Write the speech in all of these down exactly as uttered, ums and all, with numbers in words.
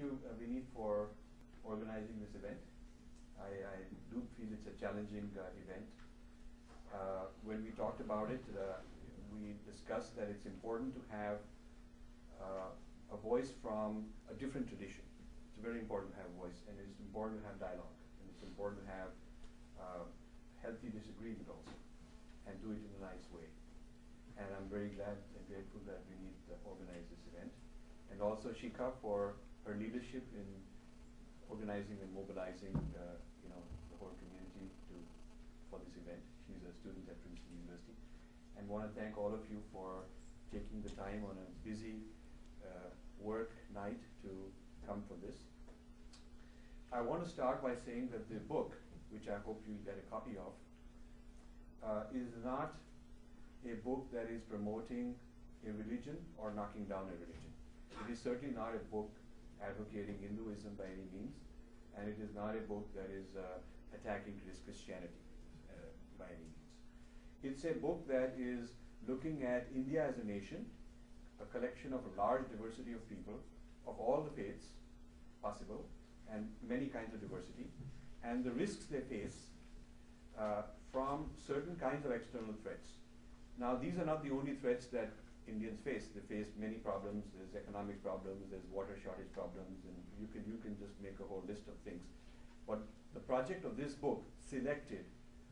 you, uh, Vinit, for organizing this event. I, I do feel it's a challenging uh, event. Uh, when we talked about it, uh, we discussed that it's important to have uh, a voice from a different tradition. It's very important to have a voice, and it's important to have dialogue, and it's important to have uh, healthy disagreement also, and do it in a nice way. And I'm very glad and grateful that Vinit uh, organized this event. And also Shikha for her leadership in organizing and mobilizing uh, you know, the whole community to for this event. She's a student at Princeton University. And want to thank all of you for taking the time on a busy uh, work night to come for this. I want to start by saying that the book, which I hope you get a copy of, uh, is not a book that is promoting a religion or knocking down a religion. It is certainly not a book advocating Hinduism by any means, and it is not a book that is uh, attacking Christianity uh, by any means. It's a book that is looking at India as a nation, a collection of a large diversity of people of all the faiths possible, and many kinds of diversity, and the risks they face uh, from certain kinds of external threats. Now, these are not the only threats that Indians face. They face many problems. There's economic problems, there's water shortage problems, and you can, you can just make a whole list of things. But the project of this book selected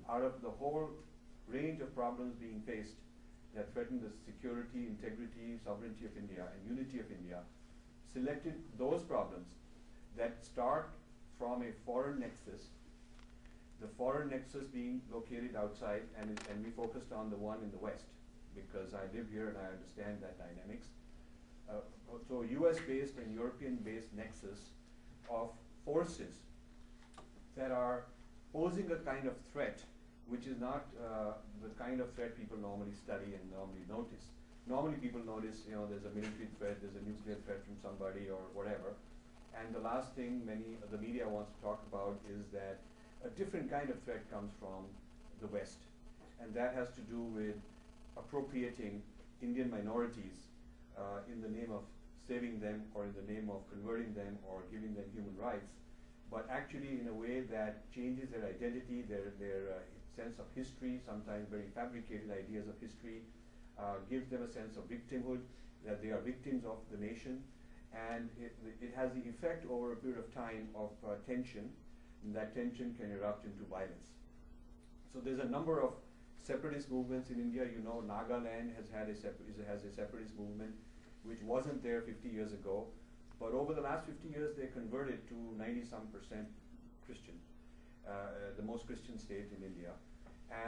out of the whole range of problems being faced that threaten the security, integrity, sovereignty of India, and unity of India, selected those problems that start from a foreign nexus, the foreign nexus being located outside, and, it, and we focused on the one in the West, because I live here and I understand that dynamics. Uh, so U S based and European-based nexus of forces that are posing a kind of threat, which is not uh, the kind of threat people normally study and normally notice. Normally people notice, you know, there's a military threat, there's a nuclear threat from somebody or whatever. And the last thing many of the media wants to talk about is that a different kind of threat comes from the West. And that has to do with appropriating Indian minorities uh, in the name of saving them, or in the name of converting them, or giving them human rights, but actually in a way that changes their identity, their, their uh, sense of history, sometimes very fabricated ideas of history, uh, gives them a sense of victimhood, that they are victims of the nation. And it, it has the effect over a period of time of uh, tension, and that tension can erupt into violence. So there's a number of separatist movements in India. You know, Nagaland has had a has a separatist movement, which wasn't there fifty years ago, but over the last fifty years they converted to ninety some percent Christian, uh, the most Christian state in India,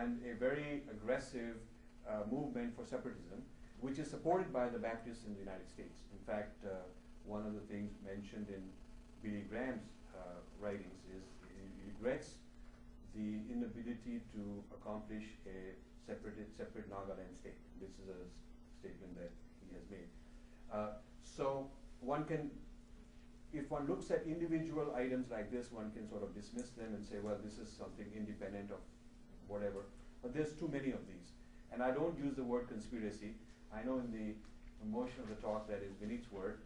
and a very aggressive uh, movement for separatism, which is supported by the Baptists in the United States. In fact, uh, one of the things mentioned in Billy Graham's uh, writings is he regrets the inability to accomplish a separate, separate Nagaland state. This is a statement that he has made. Uh, so one can, if one looks at individual items like this, one can sort of dismiss them and say, well, this is something independent of whatever. But there's too many of these. And I don't use the word conspiracy. I know in the emotion of the talk that is Vinit's word.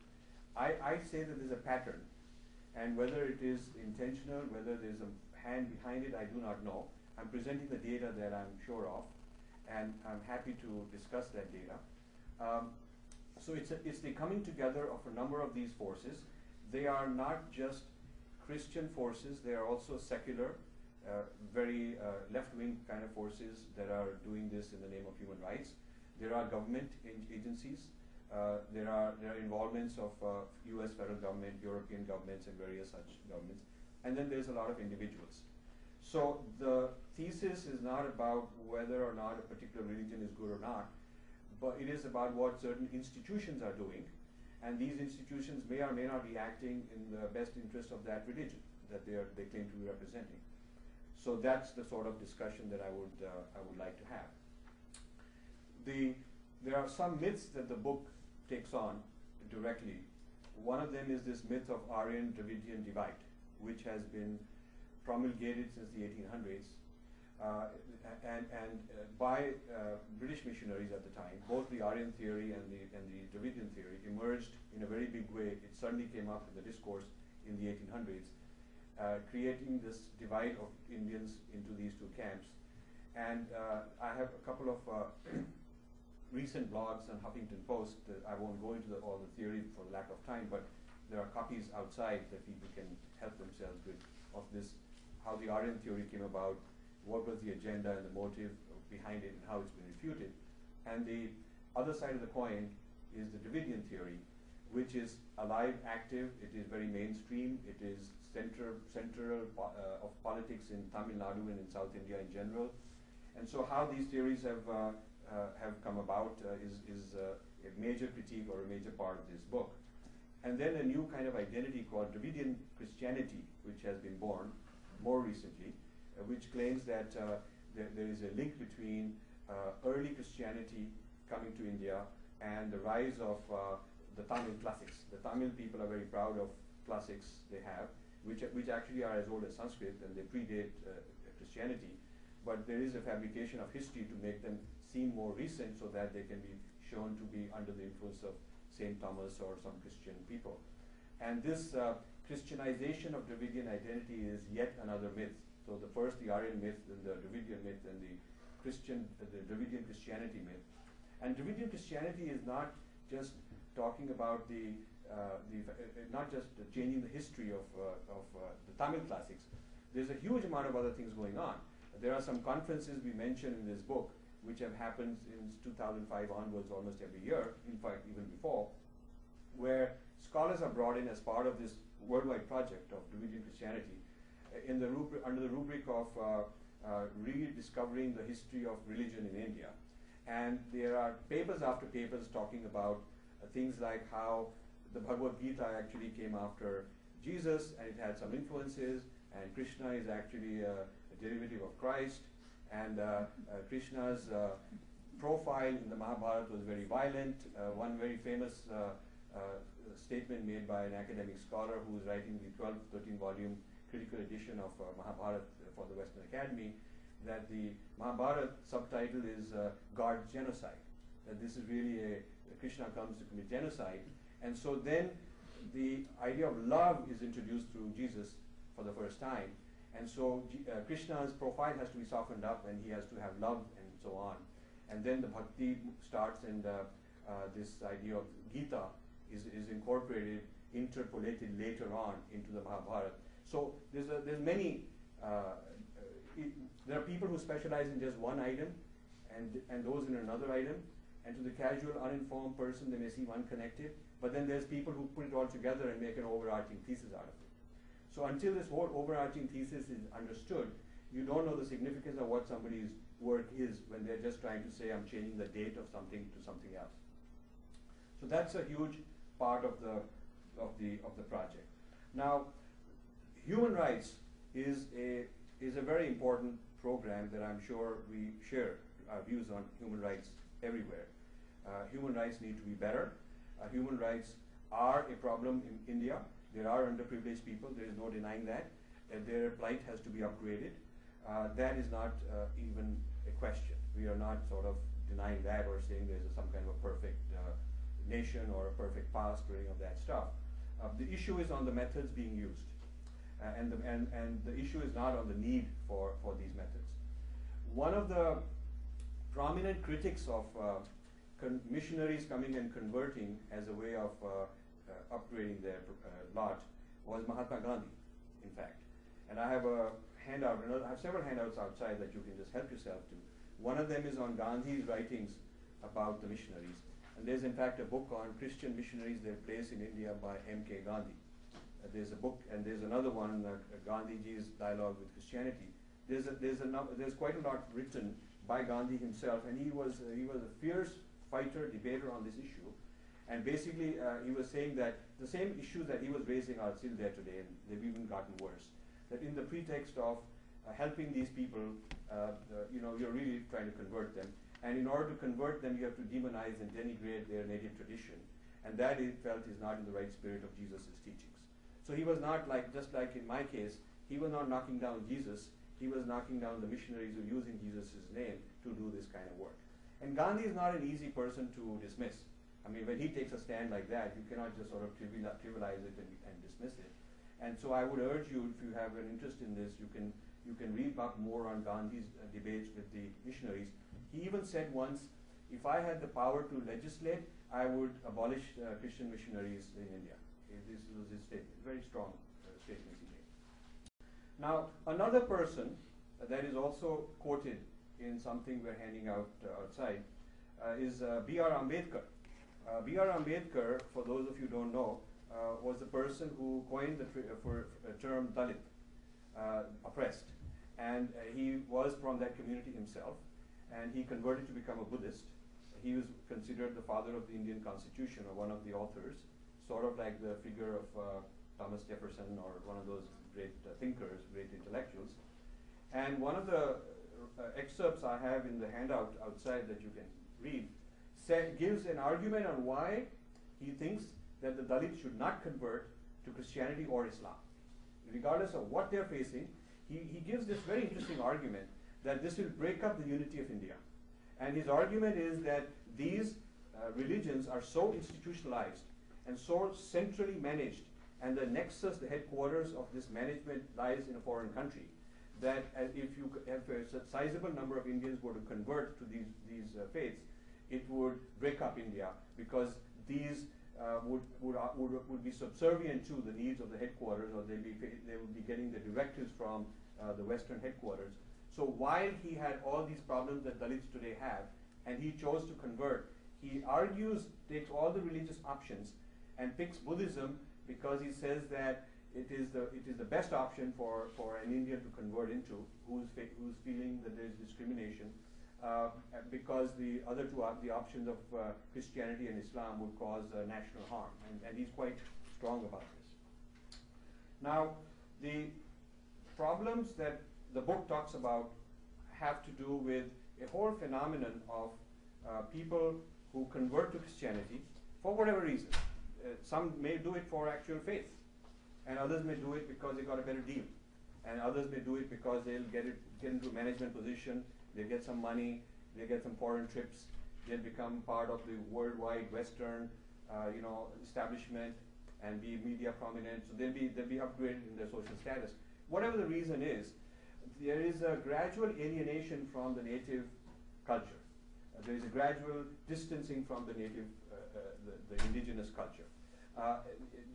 I, I say that there's a pattern, and whether it is intentional, whether there's a hand behind it, I do not know. I'm presenting the data that I'm sure of, and I'm happy to discuss that data. Um, so it's, a, it's the coming together of a number of these forces. They are not just Christian forces, they are also secular, uh, very uh, left-wing kind of forces that are doing this in the name of human rights. There are government agencies. Uh, there are there are involvements of uh, U S federal government, European governments, and various such governments. And then there's a lot of individuals. So the thesis is not about whether or not a particular religion is good or not, but it is about what certain institutions are doing. And these institutions may or may not be acting in the best interest of that religion that they are, they claim to be representing. So that's the sort of discussion that I would, uh, I would like to have. The, there are some myths that the book takes on directly. One of them is this myth of Aryan Dravidian divide, which has been promulgated since the eighteen hundreds uh, and, and uh, by uh, British missionaries at the time. Both the Aryan theory and the, and the Dravidian theory emerged in a very big way. It suddenly came up in the discourse in the eighteen hundreds, uh, creating this divide of Indians into these two camps. And uh, I have a couple of uh, recent blogs on Huffington Post. Uh, I won't go into the, all the theory for lack of time, but there are copies outside that people can help themselves with of this, how the Aryan theory came about, what was the agenda and the motive behind it, and how it's been refuted. And the other side of the coin is the Dravidian theory, which is alive, active. It is very mainstream. It is center, central po uh, of politics in Tamil Nadu and in South India in general. And so, how these theories have uh, uh, have come about uh, is is uh, a major critique or a major part of this book. And then a new kind of identity called Dravidian Christianity, which has been born more recently, uh, which claims that uh, there, there is a link between uh, early Christianity coming to India and the rise of uh, the Tamil classics. The Tamil people are very proud of classics they have, which, which actually are as old as Sanskrit, and they predate uh, Christianity. But there is a fabrication of history to make them seem more recent so that they can be shown to be under the influence of Saint Thomas or some Christian people. And this uh, Christianization of Dravidian identity is yet another myth. So the first, the Aryan myth, then the Dravidian myth, and the Christian, uh, the Dravidian Christianity myth. And Dravidian Christianity is not just talking about the, uh, the uh, not just changing the history of, uh, of uh, the Tamil classics. There's a huge amount of other things going on. There are some conferences we mention in this book which have happened since two thousand five onwards almost every year, in fact even before, where scholars are brought in as part of this worldwide project of Dravidian Christianity in the rubric, under the rubric of uh, uh, rediscovering the history of religion in India. And there are papers after papers talking about uh, things like how the Bhagavad Gita actually came after Jesus, and it had some influences, and Krishna is actually a, a derivative of Christ, and uh, uh, Krishna's uh, profile in the Mahabharata was very violent. Uh, one very famous uh, uh, statement made by an academic scholar who was writing the twelve, thirteen volume critical edition of uh, Mahabharata for the Western Academy, that the Mahabharata subtitle is uh, God's genocide, that this is really a, a Krishna comes to commit genocide. And so then the idea of love is introduced through Jesus for the first time. And so uh, Krishna's profile has to be softened up, and he has to have love and so on. And then the Bhakti starts, and uh, uh, this idea of Gita is, is incorporated, interpolated later on into the Mahabharata. So there's, a, there's many, uh, it, there are people who specialize in just one item, and, and those in another item. And to the casual, uninformed person, they may seem unconnected. But then there's people who put it all together and make an overarching thesis out of it. So until this whole overarching thesis is understood, you don't know the significance of what somebody's work is when they're just trying to say, I'm changing the date of something to something else. So that's a huge part of the, of the, of the project. Now, human rights is a, is a very important program that I'm sure we share our views on human rights everywhere. Uh, human rights need to be better. Uh, human rights are a problem in India. There are underprivileged people, there is no denying that, that their plight has to be upgraded. Uh, that is not uh, even a question. We are not sort of denying that or saying there's some kind of a perfect uh, nation or a perfect past or any of that stuff. Uh, the issue is on the methods being used. Uh, and, the, and, and the issue is not on the need for, for these methods. One of the prominent critics of uh, missionaries coming and converting as a way of uh, Uh, upgrading their uh, lot was Mahatma Gandhi, in fact. And I have a handout, I have several handouts outside that you can just help yourself to. One of them is on Gandhi's writings about the missionaries. And there's in fact a book on Christian missionaries, their place in India by M K Gandhi. Uh, there's a book, and there's another one, uh, Gandhiji's dialogue with Christianity. There's, a, there's, a no, there's quite a lot written by Gandhi himself, and he was, uh, he was a fierce fighter, debater on this issue. And basically, uh, he was saying that the same issues that he was raising are still there today, and they've even gotten worse. That in the pretext of uh, helping these people, uh, the, you know, you're really trying to convert them. And in order to convert them, you have to demonize and denigrate their native tradition. And that, he felt, is not in the right spirit of Jesus' teachings. So he was not like, just like in my case, he was not knocking down Jesus. He was knocking down the missionaries who were using Jesus' name to do this kind of work. And Gandhi is not an easy person to dismiss. I mean, when he takes a stand like that, you cannot just sort of trivialize it and, and dismiss it. And so I would urge you, if you have an interest in this, you can, you can read up more on Gandhi's uh, debates with the missionaries. He even said once, if I had the power to legislate, I would abolish uh, Christian missionaries in India. This was his statement, very strong uh, statement he made. Now, another person uh, that is also quoted in something we're handing out uh, outside uh, is uh, B R Ambedkar. Uh, B R Ambedkar, for those of you who don't know, uh, was the person who coined the tri uh, for, uh, term Dalit, uh, oppressed. And uh, he was from that community himself, and he converted to become a Buddhist. He was considered the father of the Indian Constitution, or one of the authors, sort of like the figure of uh, Thomas Jefferson, or one of those great uh, thinkers, great intellectuals. And one of the uh, excerpts I have in the handout outside that you can read said, gives an argument on why he thinks that the Dalit should not convert to Christianity or Islam. Regardless of what they're facing, he, he gives this very interesting argument that this will break up the unity of India. And his argument is that these uh, religions are so institutionalized and so centrally managed, and the nexus, the headquarters of this management lies in a foreign country, that uh, if you have a sizable number of Indians were to convert to these, these uh, faiths, it would break up India, because these uh, would, would, uh, would, would be subservient to the needs of the headquarters, or they'd be, they would be getting the directives from uh, the Western headquarters. So while he had all these problems that Dalits today have, and he chose to convert, he argues, takes all the religious options, and picks Buddhism because he says that it is the, it is the best option for, for an Indian to convert into, who's, who's feeling that there is discrimination, uh, because the other two, the options of uh, Christianity and Islam would cause uh, national harm, and, and he's quite strong about this. Now, the problems that the book talks about have to do with a whole phenomenon of uh, people who convert to Christianity for whatever reason. Uh, some may do it for actual faith, and others may do it because they got a better deal, and others may do it because they'll get, it, get into a management position, they'll get some money, they'll get some foreign trips, they'll become part of the worldwide Western uh, you know, establishment and be media prominent, so they'll be, they'll be upgraded in their social status. Whatever the reason is, there is a gradual alienation from the native culture. Uh, there is a gradual distancing from the native, uh, uh, the, the indigenous culture. Uh,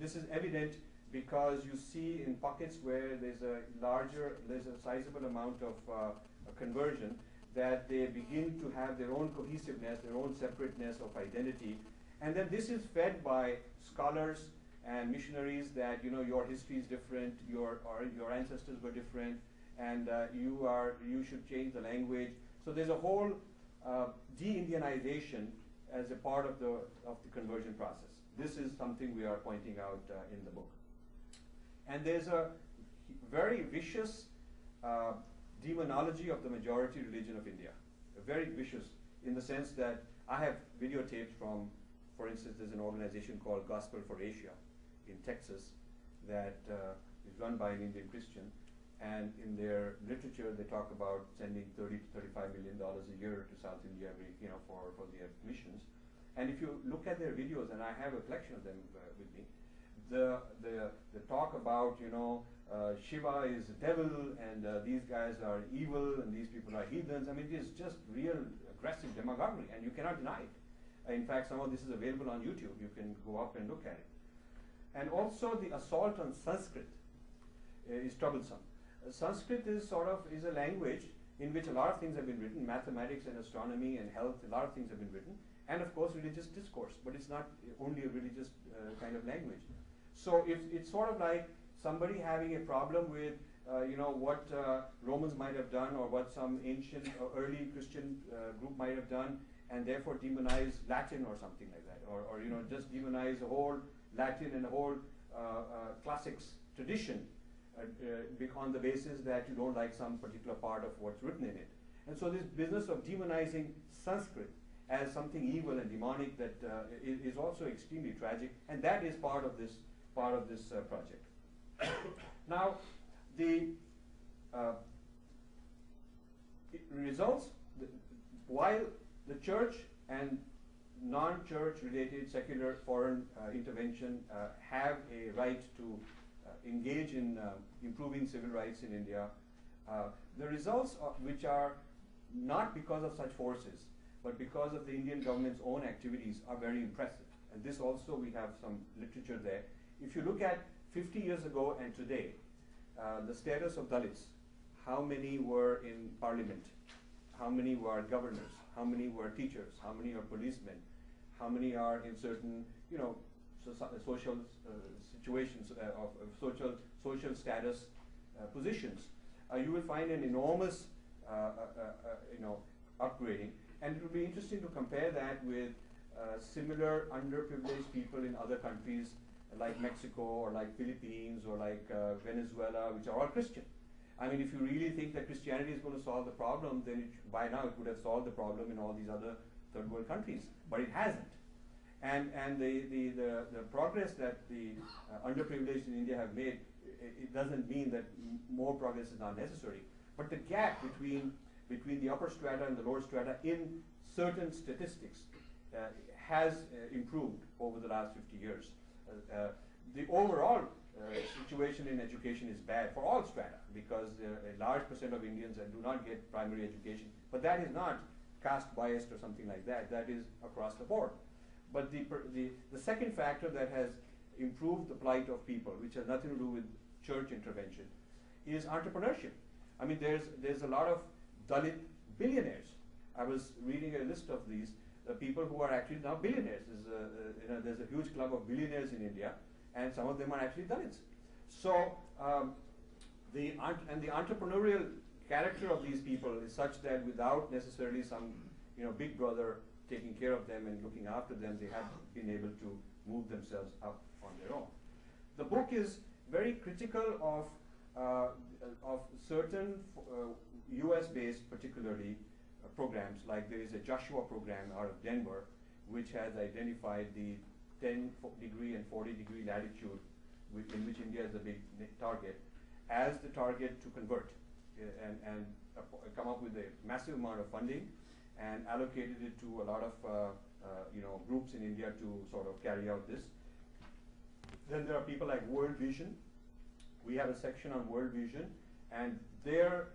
this is evident because you see in pockets where there's a larger, there's a sizable amount of uh, conversion, that they begin to have their own cohesiveness, their own separateness of identity. And then this is fed by scholars and missionaries that, you know, your history is different, your, or your ancestors were different, and uh, you are, you should change the language. So there's a whole uh, de-Indianization as a part of the, of the conversion process. This is something we are pointing out uh, in the book. And there's a very vicious uh, demonology of the majority religion of India. Very vicious in the sense that I have videotapes from, for instance, there's an organization called Gospel for Asia in Texas that uh, is run by an Indian Christian. And in their literature, they talk about sending thirty to thirty-five million dollars a year to South India, you know, for, for their missions. And if you look at their videos, and I have a collection of them uh, with me, the, the, the talk about, you know, uh, Shiva is the devil, and uh, these guys are evil, and these people are heathens. I mean, it's just real aggressive demagoguery, and you cannot deny it. Uh, in fact, some of this is available on YouTube. You can go up and look at it. And also the assault on Sanskrit uh, is troublesome. Sanskrit is sort of is a language in which a lot of things have been written, mathematics and astronomy and health, a lot of things have been written, and of course religious discourse, but it's not only a religious uh, kind of language. So if, it's sort of like somebody having a problem with uh, you know, what uh, Romans might have done, or what some ancient or early Christian uh, group might have done, and therefore demonize Latin or something like that, or, or you know, just demonize the whole Latin and the whole uh, uh, classics tradition, Uh, on the basis that you don't like some particular part of what's written in it. And so this business of demonizing Sanskrit as something evil and demonic that uh, is, is also extremely tragic, and that is part of this, part of this uh, project. Now, the uh, results, the, while the church and non-church-related secular foreign uh, intervention uh, have a right to uh, engage in uh, improving civil rights in India. Uh, the results of which are not because of such forces, but because of the Indian government's own activities are very impressive. And this also, we have some literature there. If you look at fifty years ago and today, uh, the status of Dalits, how many were in parliament, how many were governors, how many were teachers, how many are policemen, how many are in certain, you know, so, so, social uh, situations uh, of, of social, social status uh, positions, uh, you will find an enormous, uh, uh, uh, you know, upgrading. And it will be interesting to compare that with uh, similar underprivileged people in other countries like Mexico or like Philippines or like uh, Venezuela, which are all Christian. I mean, if you really think that Christianity is going to solve the problem, then it, by now it would have solved the problem in all these other third world countries, but it hasn't. And, and the, the, the, the progress that the uh, underprivileged in India have made, it, it doesn't mean that m more progress is not necessary. But the gap between, between the upper strata and the lower strata in certain statistics uh, has uh, improved over the last fifty years. Uh, uh, the overall Uh, situation in education is bad for all strata because uh, a large percent of Indians uh, do not get primary education, but that is not caste biased or something like that. That is across the board. But the, per the, the second factor that has improved the plight of people, which has nothing to do with church intervention, is entrepreneurship. I mean, there's, there's a lot of Dalit billionaires. I was reading a list of these uh, people who are actually now billionaires. There's a, uh, you know, there's a huge club of billionaires in India, and some of them are actually Dalits. So, um, the and the entrepreneurial character of these people is such that without necessarily some, you know, big brother taking care of them and looking after them, they have been able to move themselves up on their own. The book is very critical of uh, of certain uh, U S based, particularly uh, programs. Like there is a Joshua program out of Denver, which has identified the ten degree and forty degree latitude in which India is a big target, as the target to convert uh, and, and uh, come up with a massive amount of funding and allocated it to a lot of uh, uh, you know, groups in India to sort of carry out this. Then there are people like World Vision. We have a section on World Vision and their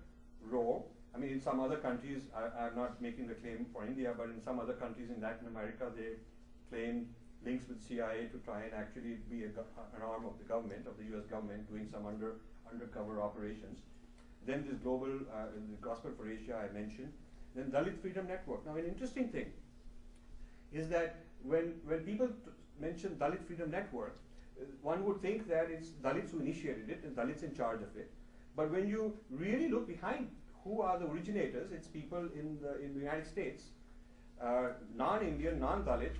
role. I mean, in some other countries, I, I'm not making the claim for India, but in some other countries in Latin America, they claim links with C I A to try and actually be a, an arm of the government, of the U S government, doing some under, undercover operations. Then this global, uh, the Gospel for Asia I mentioned. Then Dalit Freedom Network. Now an interesting thing is that when, when people t mention Dalit Freedom Network, uh, one would think that it's Dalits who initiated it and Dalits in charge of it. But when you really look behind who are the originators, it's people in the, in the United States, uh, non-Indian, non-Dalit,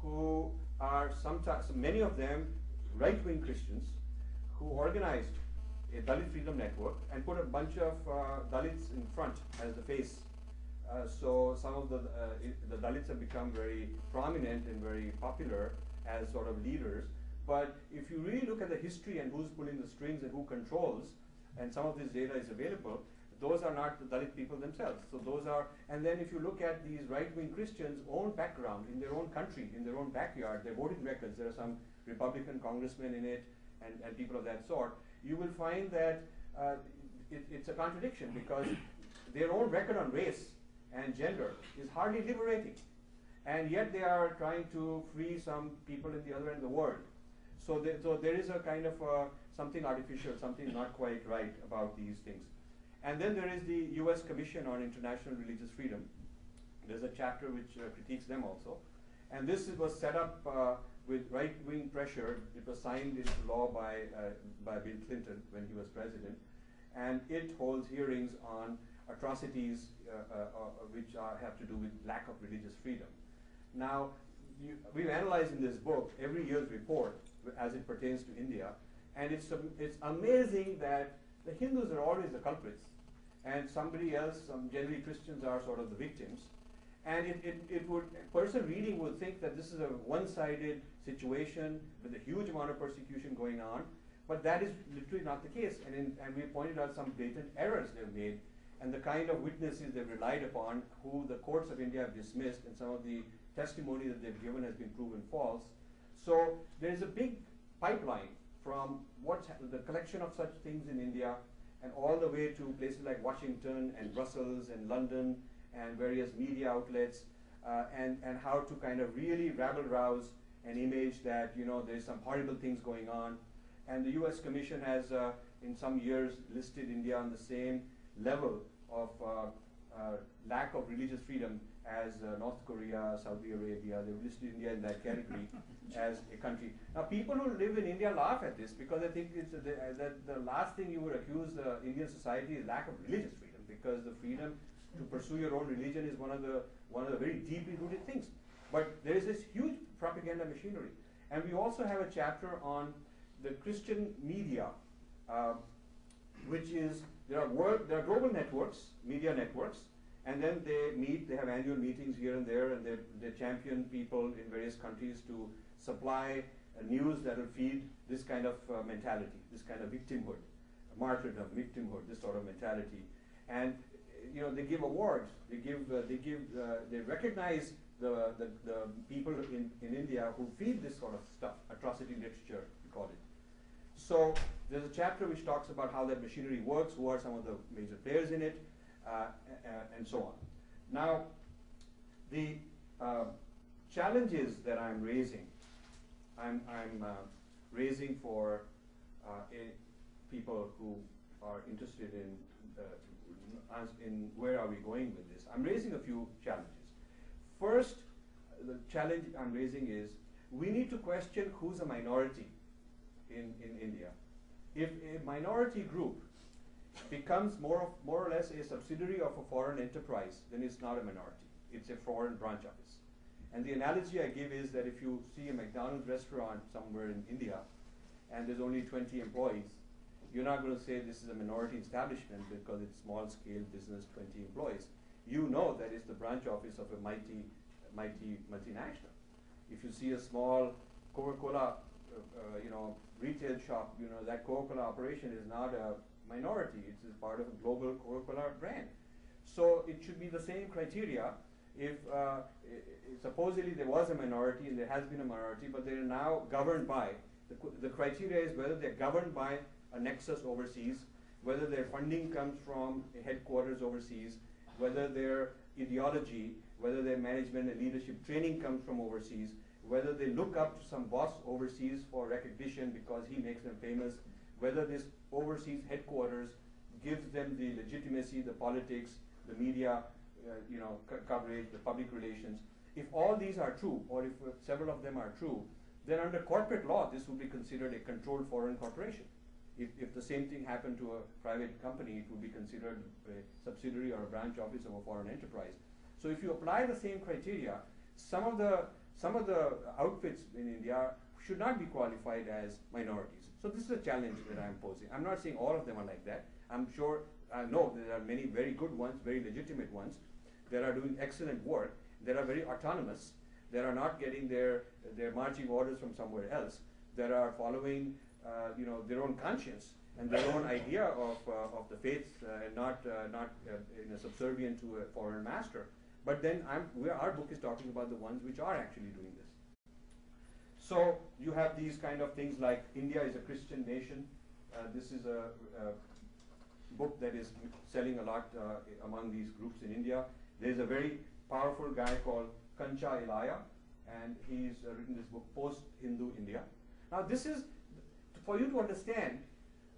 who are sometimes, many of them, right-wing Christians who organized a Dalit Freedom Network and put a bunch of uh, Dalits in front as the face. Uh, so some of the, uh, the Dalits have become very prominent and very popular as sort of leaders. But if you really look at the history and who's pulling the strings and who controls, and some of this data is available, those are not the Dalit people themselves. So those are, and then if you look at these right-wing Christians' own background, in their own country, in their own backyard, their voting records, there are some Republican congressmen in it and, and people of that sort, you will find that uh, it, it's a contradiction because their own record on race and gender is hardly liberating. And yet they are trying to free some people in the other end of the world. So, the, so there is a kind of uh, something artificial, something not quite right about these things. And then there is the U S Commission on International Religious Freedom. There's a chapter which uh, critiques them also. And this was set up uh, with right-wing pressure. It was signed into law by, uh, by Bill Clinton when he was president. And it holds hearings on atrocities uh, uh, uh, which are, have to do with lack of religious freedom. Now, you, we've analyzed in this book every year's report as it pertains to India. And it's, um, it's amazing that the Hindus are always the culprits. And somebody else, some generally Christians are sort of the victims. And it, it, it would, a person reading would think that this is a one-sided situation with a huge amount of persecution going on, but that is literally not the case. And, in, and we pointed out some blatant errors they've made and the kind of witnesses they've relied upon who the courts of India have dismissed and some of the testimony that they've given has been proven false. So there's a big pipeline from what's the collection of such things in India and all the way to places like Washington and Brussels and London and various media outlets, uh, and, and how to kind of really rabble-rouse an image that, you know, there's some horrible things going on. And the U S Commission has, uh, in some years, listed India on the same level of uh, uh, lack of religious freedom as uh, North Korea, Saudi Arabia. They've listed India in that category as a country. Now, people who live in India laugh at this because they think it's a, the, uh, that the last thing you would accuse the Indian society is lack of religious freedom, because the freedom to pursue your own religion is one of the one of the very deeply rooted things. But there is this huge propaganda machinery, and we also have a chapter on the Christian media, uh, which is there are world there are global networks, media networks. And then they meet, they have annual meetings here and there, and they, they champion people in various countries to supply uh, news that will feed this kind of uh, mentality, this kind of victimhood, martyrdom, victimhood, this sort of mentality. And you know, they give awards, they give, uh, they give, uh, they recognize the, the, the people in, in India who feed this sort of stuff, atrocity literature, we call it. So there's a chapter which talks about how that machinery works, who are some of the major players in it, Uh, and so on. Now, the uh, challenges that I'm raising, I'm, I'm uh, raising for uh, people who are interested in, uh, in where are we going with this. I'm raising a few challenges. First, the challenge I'm raising is we need to question who's a minority in, in India. If a minority group becomes more, of, more or less a subsidiary of a foreign enterprise, then it's not a minority. It's a foreign branch office. And the analogy I give is that if you see a McDonald's restaurant somewhere in India and there's only twenty employees, you're not going to say this is a minority establishment because it's small-scale business, twenty employees. You know that it's the branch office of a mighty, mighty multinational. If you see a small Coca-Cola uh, uh, you know, retail shop, you know that Coca-Cola operation is not a minority, it is part of a global Coca-Cola brand. So it should be the same criteria. If uh, I I supposedly there was a minority and there has been a minority, but they are now governed by, the, the criteria is whether they're governed by a nexus overseas, whether their funding comes from a headquarters overseas, whether their ideology, whether their management and leadership training comes from overseas, whether they look up to some boss overseas for recognition because he makes them famous, whether this overseas headquarters gives them the legitimacy, the politics, the media, uh, you know, co coverage, the public relations. If all these are true, or if uh, several of them are true, then under corporate law, this would be considered a controlled foreign corporation. If, if the same thing happened to a private company, it would be considered a subsidiary or a branch office of a foreign enterprise. So if you apply the same criteria, some of the, some of the outfits in India should not be qualified as minorities. So this is a challenge that I'm posing. I'm not saying all of them are like that. I'm sure, I know there are many very good ones, very legitimate ones that are doing excellent work, that are very autonomous, that are not getting their, their marching orders from somewhere else, that are following uh, you know, their own conscience and their own idea of, uh, of the faith uh, and not, uh, not uh, in a subservient to a foreign master. But then I'm, we, our book is talking about the ones which are actually doing this. So you have these kind of things like India is a Christian nation. Uh, this is a, a book that is selling a lot uh, among these groups in India. There's a very powerful guy called Kancha Ilaya, and he's uh, written this book, Post-Hindu India. Now this is, for you to understand,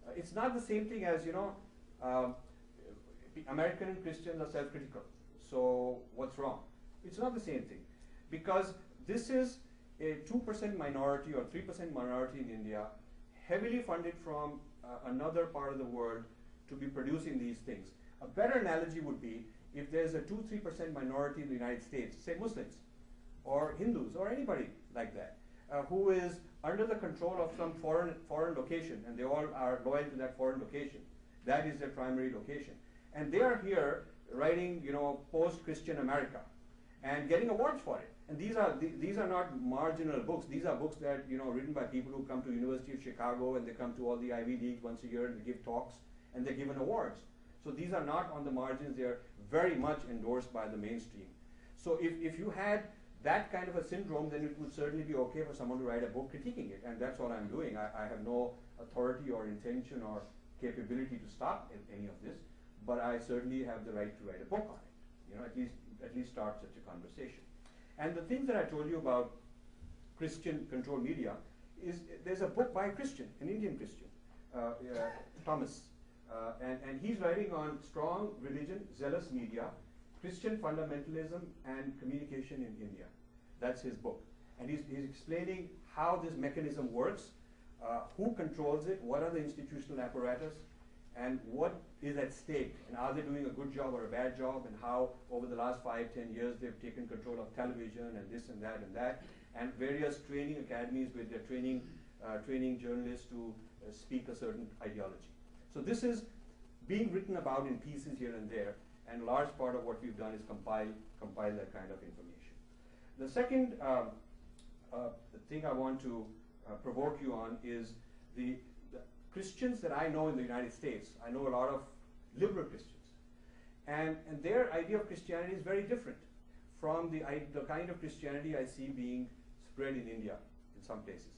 uh, it's not the same thing as, you know, uh, American Christians are self-critical, so what's wrong? It's not the same thing, because this is a two percent minority or three percent minority in India, heavily funded from uh, another part of the world to be producing these things. A better analogy would be if there's a two to three percent minority in the United States, say Muslims or Hindus or anybody like that, uh, who is under the control of some foreign, foreign location, and they all are loyal to that foreign location. That is their primary location. And they are here writing, you know, post-Christian America and getting awards for it. And these are th these are not marginal books. These are books that, you know, written by people who come to University of Chicago, and they come to all the Ivy Leagues once a year and they give talks and they're given awards. So these are not on the margins. They are very much endorsed by the mainstream. So if, if you had that kind of a syndrome, then it would certainly be okay for someone to write a book critiquing it, and that's what I'm doing. I, I have no authority or intention or capability to stop any of this, but I certainly have the right to write a book on it, you know, at least, at least start such a conversation. And the things that I told you about Christian control media is, there's a book by a Christian, an Indian Christian, uh, uh, Thomas, uh, and, and he's writing on strong religion, zealous media, Christian fundamentalism and communication in India. That's his book. And he's, he's explaining how this mechanism works, uh, who controls it, what are the institutional apparatus, and what is at stake, and are they doing a good job or a bad job, and how over the last five, ten years they've taken control of television and this and that and that, and various training academies with their training, uh, training journalists to uh, speak a certain ideology. So this is being written about in pieces here and there, and a large part of what we've done is compile, compile that kind of information. The second uh, uh, thing I want to uh, provoke you on is the Christians that I know in the United States. I know a lot of liberal Christians, and, and their idea of Christianity is very different from the, I, the kind of Christianity I see being spread in India in some places.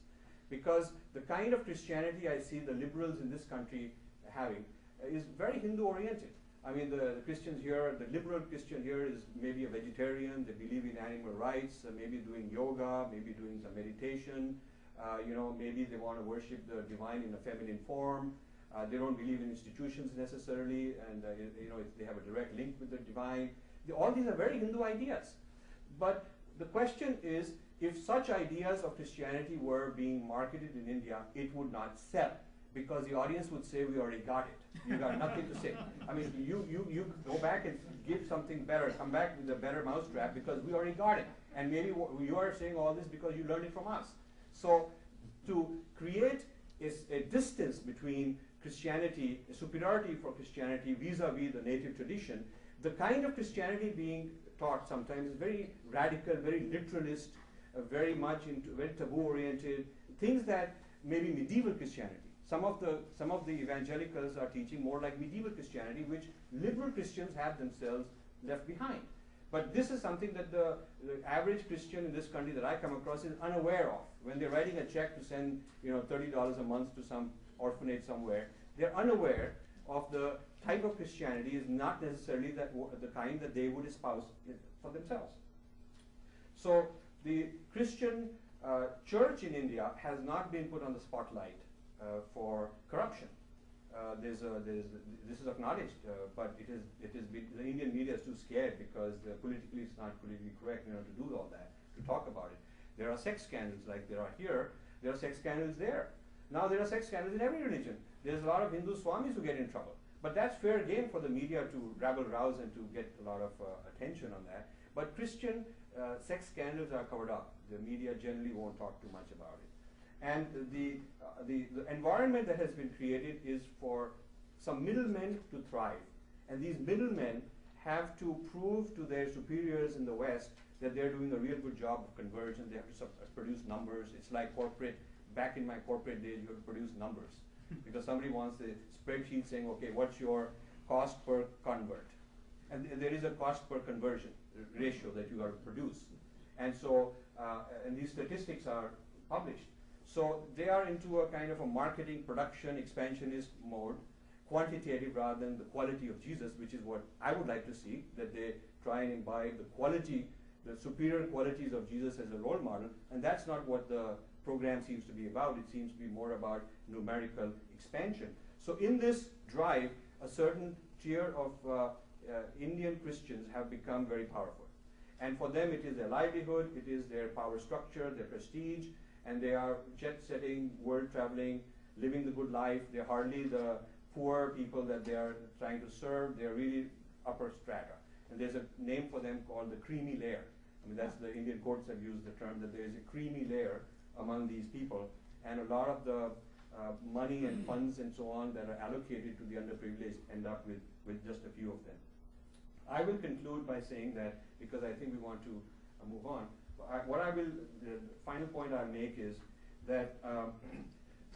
Because the kind of Christianity I see the liberals in this country having is very Hindu-oriented. I mean, the, the Christians here, the liberal Christian here is maybe a vegetarian, they believe in animal rights, uh, maybe doing yoga, maybe doing some meditation, Uh, you know, maybe they want to worship the divine in a feminine form. Uh, they don't believe in institutions necessarily, and uh, you know, they have a direct link with the divine. The, all these are very Hindu ideas. But the question is, if such ideas of Christianity were being marketed in India, it would not sell, because the audience would say, we already got it. You got nothing to say. I mean, you, you, you go back and give something better, come back with a better mousetrap, because we already got it. And maybe you are saying all this because you learned it from us. So to create is a distance between Christianity, a superiority for Christianity vis-a-vis the native tradition, the kind of Christianity being taught sometimes is very radical, very literalist, uh, very much into very taboo-oriented, things that maybe medieval Christianity. Some of, the, some of the evangelicals are teaching more like medieval Christianity, which liberal Christians have themselves left behind. But this is something that the, the average Christian in this country that I come across is unaware of. When they're writing a check to send, you know, thirty dollars a month to some orphanage somewhere, they're unaware of the type of Christianity is not necessarily that w the kind that they would espouse for themselves. So the Christian uh, church in India has not been put on the spotlight uh, for corruption. Uh, there's a, there's a, this is acknowledged, uh, but it is, it is be, the Indian media is too scared because uh, politically it's not politically correct, you know, to do all that, to talk about it. There are sex scandals like there are here, there are sex scandals there. Now there are sex scandals in every religion. There's a lot of Hindu swamis who get in trouble. But that's fair game for the media to rabble-rouse and to get a lot of uh, attention on that. But Christian uh, sex scandals are covered up. The media generally won't talk too much about it. And the, uh, the, the environment that has been created is for some middlemen to thrive. And these middlemen have to prove to their superiors in the West that they're doing a real good job of conversion. They have to produce numbers. It's like corporate. Back in my corporate days, you have to produce numbers. Because somebody wants a spreadsheet saying, okay, what's your cost per convert? And th there is a cost per conversion ratio that you have to produce. And so, uh, and these statistics are published. So they are into a kind of a marketing, production, expansionist mode, quantitative rather than the quality of Jesus, which is what I would like to see, that they try and imbibe the quality, the superior qualities of Jesus as a role model, and that's not what the program seems to be about. It seems to be more about numerical expansion. So in this drive, a certain tier of uh, uh, Indian Christians have become very powerful. And for them, it is their livelihood, it is their power structure, their prestige, and they are jet-setting, world-traveling, living the good life. They're hardly the poor people that they are trying to serve. They're really upper strata. And there's a name for them called the creamy layer. I mean, that's the Indian courts have used the term that there is a creamy layer among these people. And a lot of the uh, money and funds and so on that are allocated to the underprivileged end up with, with just a few of them. I will conclude by saying that, because I think we want to uh, move on, I, what I will, the final point I'll make is that um,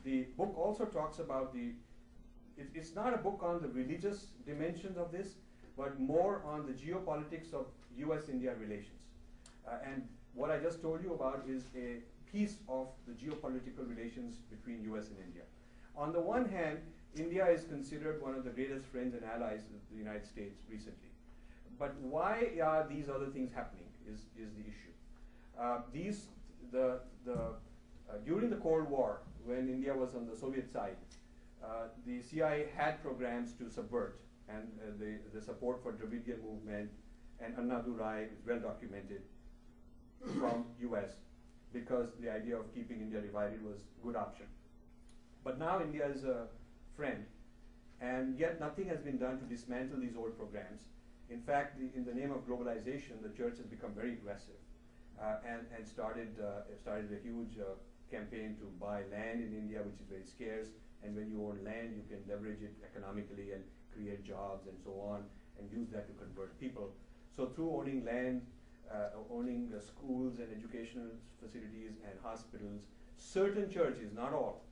the book also talks about the, it, it's not a book on the religious dimensions of this, but more on the geopolitics of U S India relations. Uh, and what I just told you about is a piece of the geopolitical relations between U S and India. On the one hand, India is considered one of the greatest friends and allies of the United States recently. But why are these other things happening is, is the issue. Uh, these, the, the, uh, during the Cold War, when India was on the Soviet side, uh, the C I A had programs to subvert, and uh, the, the support for Dravidian movement and Annadurai is well documented from U S, because the idea of keeping India divided was a good option. But now India is a friend, and yet nothing has been done to dismantle these old programs. In fact, the, in the name of globalization, the church has become very aggressive uh, and, and started, uh, started a huge uh, campaign to buy land in India, which is very scarce. And when you own land, you can leverage it economically and create jobs and so on, and use that to convert people. So through owning land, uh, owning uh, schools and educational facilities and hospitals, certain churches, not all.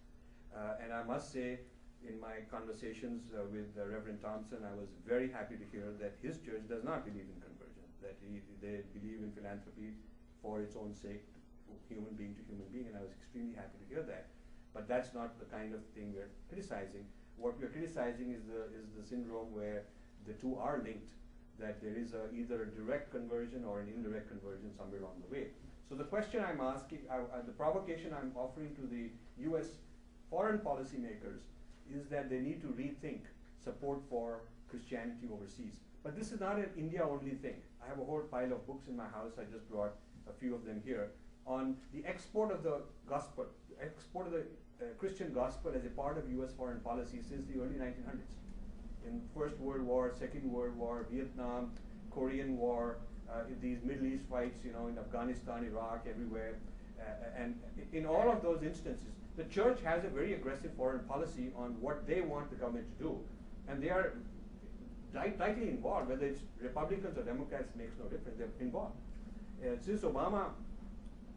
Uh, and I must say, in my conversations uh, with uh, Reverend Thompson, I was very happy to hear that his church does not believe in conversion, that he, they believe in philanthropy for its own sake, human being to human being, and I was extremely happy to hear that. But that's not the kind of thing we're criticizing. What we're criticizing is the, is the syndrome where the two are linked, that there is a, either a direct conversion or an indirect conversion somewhere along the way. So the question I'm asking, I, uh, the provocation I'm offering to the U S foreign policy makers is that they need to rethink support for Christianity overseas. But this is not an India-only thing. I have a whole pile of books in my house. I just brought a few of them here on the export of the gospel, export of the uh, Christian gospel as a part of U S foreign policy since the early nineteen hundreds. In First World War, Second World War, Vietnam, Korean War, uh, these Middle East fights, you know, in Afghanistan, Iraq, everywhere. Uh, and in all of those instances, the church has a very aggressive foreign policy on what they want the government to do, and they are tightly involved. Whether it's Republicans or Democrats makes no difference, they're involved. Uh, since Obama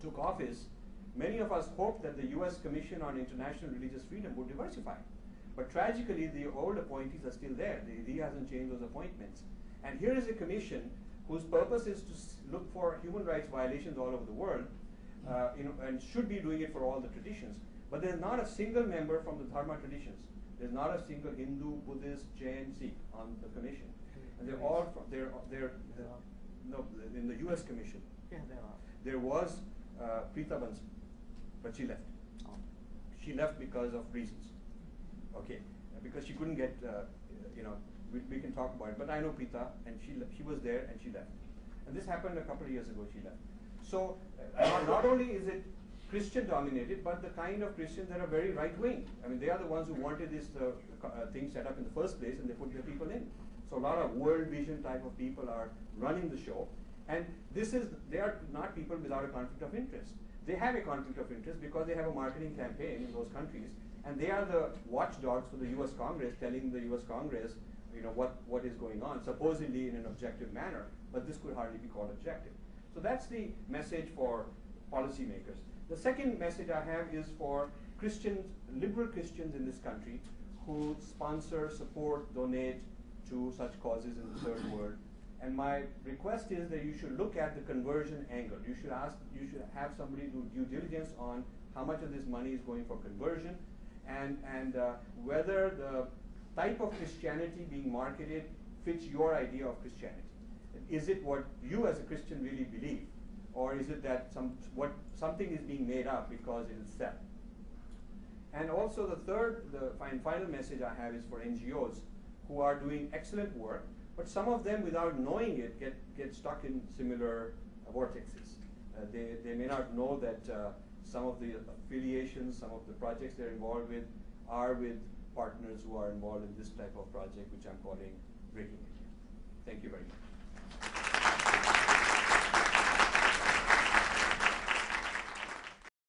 took office, many of us hoped that the U S Commission on International Religious Freedom would diversify. But tragically, the old appointees are still there. He hasn't changed those appointments. And here is a commission whose purpose is to s look for human rights violations all over the world, uh, you know, and should be doing it for all the traditions. But there's not a single member from the Dharma traditions. There's not a single Hindu, Buddhist, Jain, Sikh on the commission. And they're all from, they're, they're, they're, no, in the U S commission. Yeah, there are. There was uh, Preeta Bansi, but she left. Oh. She left because of reasons. Okay, because she couldn't get, uh, you know, we, we can talk about it. But I know Preeta, and she she was there, and she left. And this happened a couple of years ago. She left. So uh, not only is it Christian dominated, but the kind of Christians that are very right wing. I mean, they are the ones who wanted this uh, uh, thing set up in the first place, and they put their people in. So a lot of World Vision type of people are running the show, and this is they are not people without a conflict of interest. They have a conflict of interest because they have a marketing campaign in those countries. And they are the watchdogs for the U S Congress, telling the U S Congress, you know, what, what is going on, supposedly in an objective manner, but this could hardly be called objective. So that's the message for policymakers. The second message I have is for Christians, liberal Christians in this country who sponsor, support, donate to such causes in the third world. And my request is that you should look at the conversion angle. You should ask, you should have somebody do due diligence on how much of this money is going for conversion, and, and uh, whether the type of Christianity being marketed fits your idea of Christianity. Is it what you as a Christian really believe? Or is it that some, what, something is being made up because it will sell? And also the third, the fin final message I have is for N G Os who are doing excellent work, but some of them without knowing it get, get stuck in similar uh, vortexes. Uh, they, they may not know that uh, some of the affiliations, some of the projects they're involved with are with partners who are involved in this type of project, which I'm calling